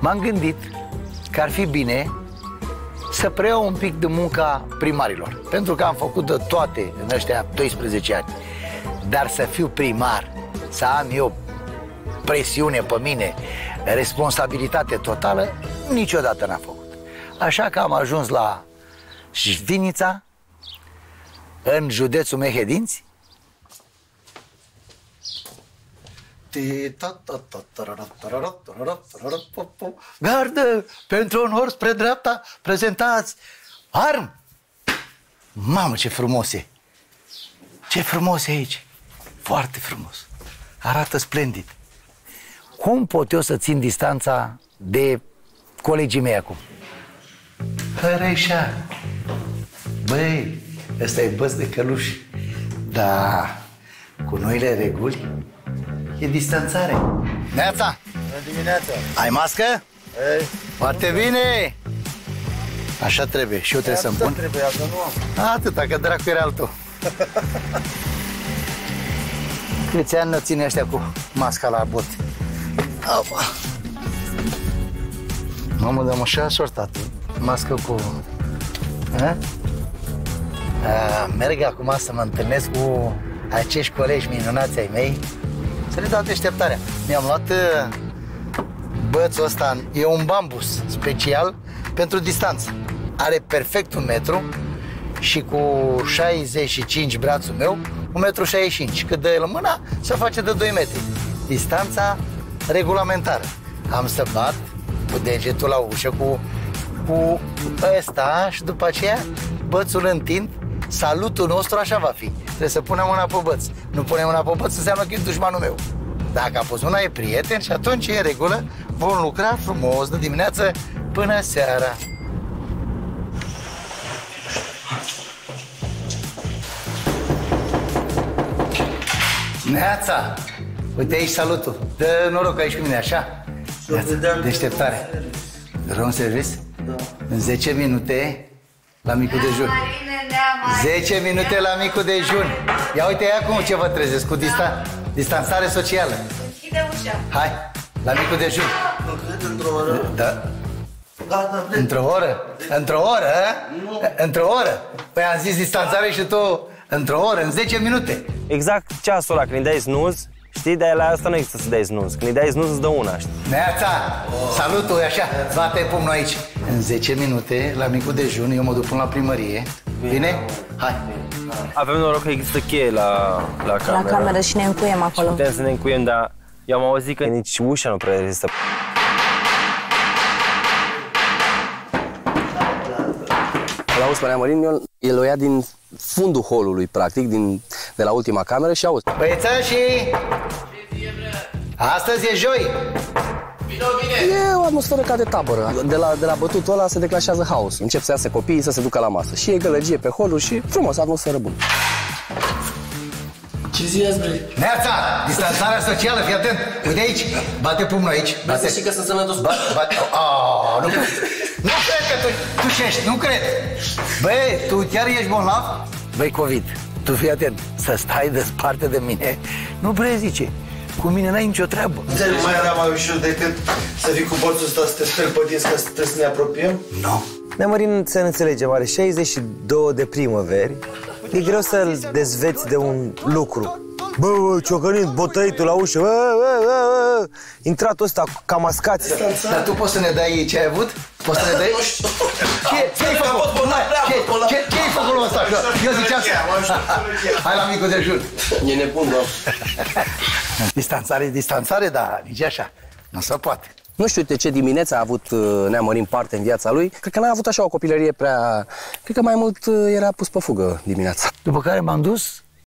m-am gândit că ar fi bine să preiau un pic de munca primarilor, pentru că am făcut de toate în ăștia 12 ani. Dar să fiu primar, să am eu presiune pe mine, responsabilitate totală, niciodată n-am făcut. Așa că am ajuns la Șvinița, în județul Mehedinți. Gardă, pentru onor spre dreapta, prezentați arm! Mamă, ce frumos e! Ce frumos e aici! Foarte frumos! Arată splendid! Cum pot eu să țin distanța de colegii mei acum? Hărăișa! Băi, ăsta e băț de căluș. Da, cu noile reguli e distanțare. Neața! Bună dimineața! Ai mască? Ei, foarte bine! Așa trebuie. Și eu trebuie să-mi pun. Trebuia, că nu am. Atâta, că dracu era al tău. Câți ani ne ține ăștia cu masca la bot? Apa. Mamă, dar mă și-a sortat. Mască cu... A? A, merg acum să mă întâlnesc cu acești colegi minunați ai mei, să le dau deșteptarea. Mi-am luat bățul ăsta, e un bambus special pentru distanță. Are perfect 1 metru și cu 65 brațul meu, 1,65 m. Cât dă el în mâna, se face de 2 metri. Distanța regulamentară. Am să bat cu degetul la ușă, cu ăsta și după aceea bățul întind, salutul nostru așa va fi. Trebuie să punem mâna pe băț. Nu punem mâna pe băț, înseamnă că e dușmanul meu. Dacă a pus mâna, e prieten și atunci e în regulă. Vom lucra frumos de dimineață până seara. Neața! Uite aici salutul. Dă noroc aici cu mine, așa? Deșteptare. Rom servis? Da. În 10 minute la micul dejun. 10 minute la micul dejun. Ia uite acum ce vă trezesc cu distanțare socială. Închide ușa. Hai, la micul dejun. Într-o oră? Da. Într-o oră? Într-o oră? Într-o oră? Păi am zis distanțare și tu într-o oră, în 10 minute. Exact ceasul ăla, când îi dai snooze, știi, dar la asta nu există să dai snooze. Când îi dai snooze, îți dă una, știi? Neața! Salutul, e așa, bate pumnul aici. În 10 minute, la micul dejun, eu mă duc până la primărie. Bine? Hai! Avem noroc că există cheie la cameră. La cameră și ne încuiem acolo. Și putem să ne încuiem, dar eu am auzit că nici ușa nu prea există. Auzi, pe Nea Marin, el o ia din fundul holului, practic, de la ultima cameră și auzi. Băiețașii! Astăzi e joi! Vino bine! E o atmosferă ca de tabără. De la bătutul ăla se declanșează haos. Încep să iasă copiii să se ducă la masă. Și e gălăgie pe holuri și frumos, atmosferă bună. Ce zi azi, bre? Neața! Distanțarea socială, fii atent! Uite aici! Bate pumnul aici! Bate și că sunt sănătos! Bate... Aaaa, nu cred! Nu cred că tu ce ești, nu cred! Băi, tu chiar ești bolnav? Băi, COVID, tu fii atent, să stai desparte de mine, nu prea zice. Cu mine n-ai nicio treabă. Nu mai era mai ușor decât să vii cu bățul ăsta să te speli pe dinți, că trebuie să ne apropiem? Nu. Nea Marin, să ne înțelegem, are 62 de primăveri. E greu să-l dezveți de un lucru. Bă, ciocănind, botăitul la ușă, intratul ăsta ca mascați. Dar tu poți să ne dai ce ai avut? Poți să ne dai? Ce-ai făcut? Ce-ai făcut la ăsta? Eu ziceam să... Hai la micul dejun. E nebun, bă. Distanțare, distanțare, dar nici așa. Nu se poate. Nu știu de ce dimineața a avut Nea Marin parte în viața lui. Cred că n-a avut așa o copilărie prea... Cred că mai mult era pus pe fugă dimineața. După care m-am dus